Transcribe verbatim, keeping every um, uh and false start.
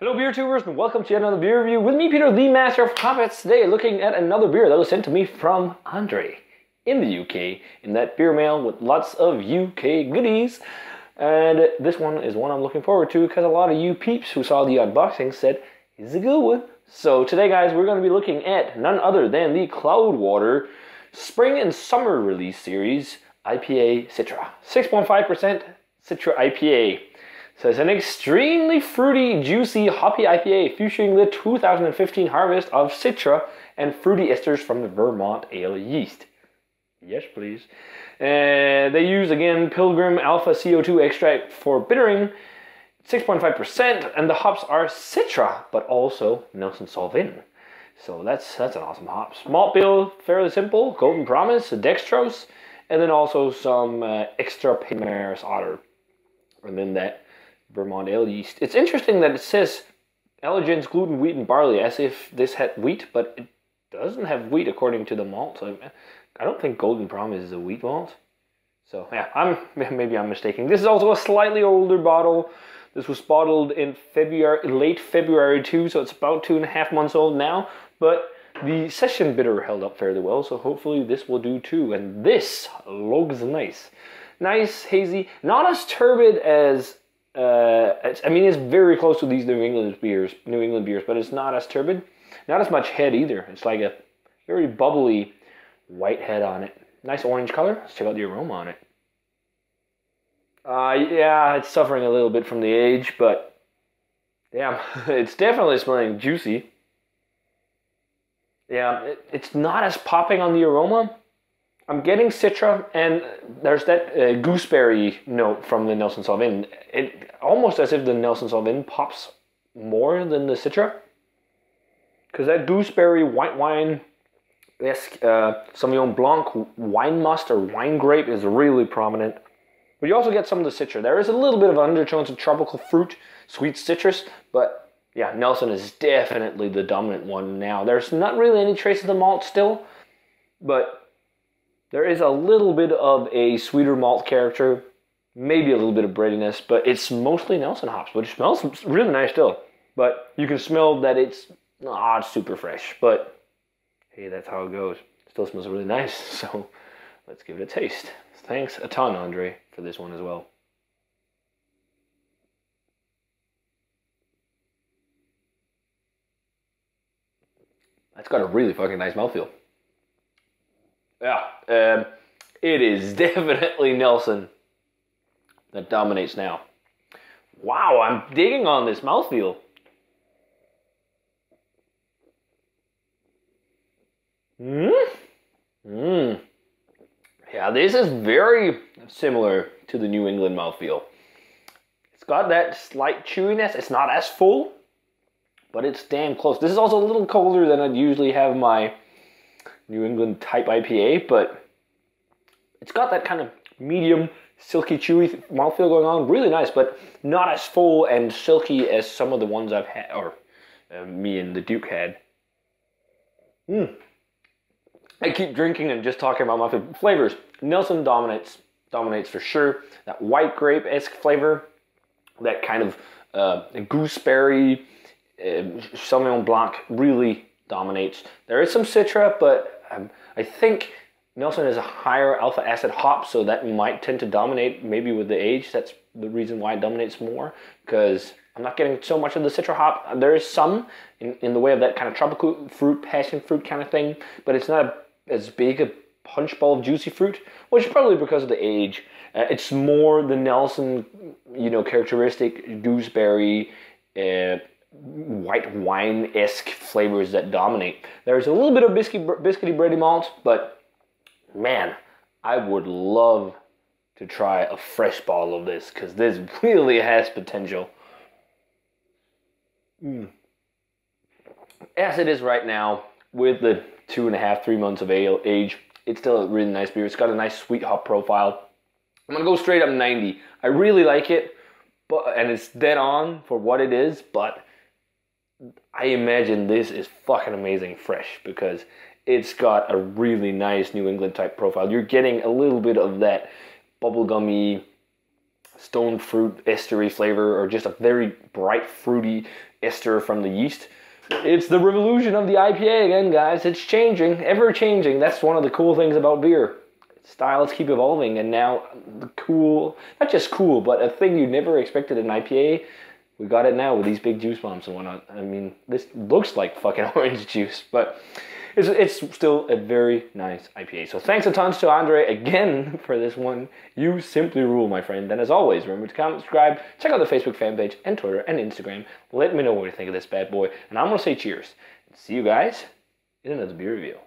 Hello beer tubers and welcome to yet another beer review with me, Peter, the Master of Hoppets. Today looking at another beer that was sent to me from Andre in the U K in that beer mail with lots of U K goodies. And this one is one I'm looking forward to because a lot of you peeps who saw the unboxing said, this is a good one. So today guys, we're going to be looking at none other than the Cloudwater Spring and Summer Release Series I P A Citra. six point five percent Citra I P A. So it's an extremely fruity, juicy, hoppy I P A featuring the two thousand fifteen harvest of Citra and fruity esters from the Vermont Ale yeast. Yes, please. Uh, they use, again, Pilgrim Alpha C O two extract for bittering, six point five percent, and the hops are Citra, but also Nelson Sauvin. So that's that's an awesome hop. Malt bill, fairly simple, Golden Promise, Dextrose, and then also some uh, extra Pinmaris Otter. And then that Vermont Ale yeast. It's interesting that it says allergens, gluten, wheat, and barley, as if this had wheat, but it doesn't have wheat according to the malt. So I don't think Golden Promise is a wheat malt. So yeah, I'm maybe I'm mistaken. This is also a slightly older bottle. This was bottled in February, late February too, so it's about two and a half months old now. But the session bitter held up fairly well, so hopefully this will do too. And this looks nice, nice hazy, not as turbid as. Uh, it's, I mean, it's very close to these New England beers, New England beers, but it's not as turbid, not as much head either. It's like a very bubbly white head on it. Nice orange color. Let's check out the aroma on it. Uh, yeah, it's suffering a little bit from the age, but damn, it's definitely smelling juicy. Yeah, it, it's not as popping on the aroma. I'm getting Citra, and there's that uh, gooseberry note from the Nelson Sauvin. It almost as if the Nelson Sauvin pops more than the Citra, because that gooseberry white wine, yes, uh, Sauvignon Blanc wine must or wine grape is really prominent. But you also get some of the Citra. There is a little bit of undertones of tropical fruit, sweet citrus, but yeah, Nelson is definitely the dominant one now. There's not really any trace of the malt still, but there is a little bit of a sweeter malt character, maybe a little bit of breadiness, but it's mostly Nelson hops, which smells really nice still. But you can smell that it's not super fresh, but hey, that's how it goes. It still smells really nice, so let's give it a taste. Thanks a ton, Andre, for this one as well. That's got a really fucking nice mouthfeel. Yeah, um, it is definitely Nelson that dominates now. Wow, I'm digging on this mouthfeel. Mmm. Mmm. Yeah, this is very similar to the New England mouthfeel. It's got that slight chewiness. It's not as full, but it's damn close. This is also a little colder than I'd usually have my New England type I P A, but it's got that kind of medium, silky, chewy mouthfeel going on. Really nice, but not as full and silky as some of the ones I've had, or uh, me and the Duke had. Mm. I keep drinking and just talking about my flavors. Nelson dominates, dominates for sure. That white grape-esque flavor, that kind of uh, gooseberry, uh, Sauvignon Blanc, really dominates. There is some Citra, but um, I think Nelson is a higher alpha acid hop, so that might tend to dominate maybe with the age. That's the reason why it dominates more, because I'm not getting so much of the Citra hop. There is some in, in the way of that kind of tropical fruit, passion fruit kind of thing, but it's not a, as big a punch bowl of juicy fruit, which is probably because of the age. Uh, it's more the Nelson, you know, characteristic gooseberry, uh, white wine-esque flavors that dominate. There's a little bit of biscuit, biscuity bready malt, but man, I would love to try a fresh bottle of this, because this really has potential. Mm. As it is right now, with the two and a half, three months of ale age, it's still a really nice beer. It's got a nice sweet hop profile. I'm gonna go straight up ninety. I really like it, but and it's dead on for what it is, but I imagine this is fucking amazing fresh, because it's got a really nice New England type profile. You're getting a little bit of that bubblegummy stone fruit estery flavor, or just a very bright fruity ester from the yeast. It's the revolution of the I P A again, guys. It's changing, ever changing. That's one of the cool things about beer. Styles keep evolving, and now the cool, not just cool, but a thing you never expected in I P A, we got it now with these big juice bombs and whatnot. I mean, this looks like fucking orange juice, but it's, it's still a very nice I P A. So thanks a ton to Andre again for this one. You simply rule, my friend. And as always, remember to comment, subscribe, check out the Facebook fan page and Twitter and Instagram. Let me know what you think of this bad boy. And I'm going to say cheers. See you guys in another beer review.